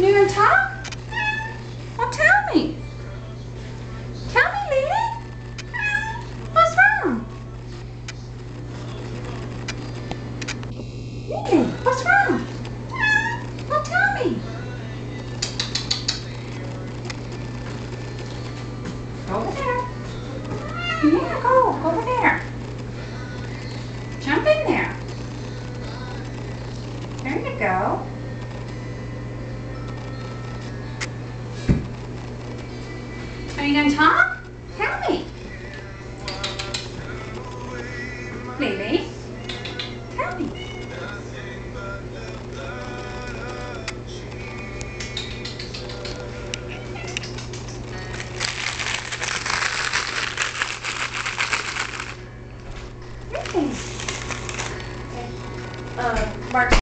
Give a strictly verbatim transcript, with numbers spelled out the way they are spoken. You gonna talk? Well, tell me. Tell me, Leigh. What's wrong? Leigh, what's wrong? Well, tell me. Go over there. Yeah, go. Go over there. Jump in there. There you go. Are you going to talk? Tell me. Leigh, tell me. Leigh. Uh, Mark.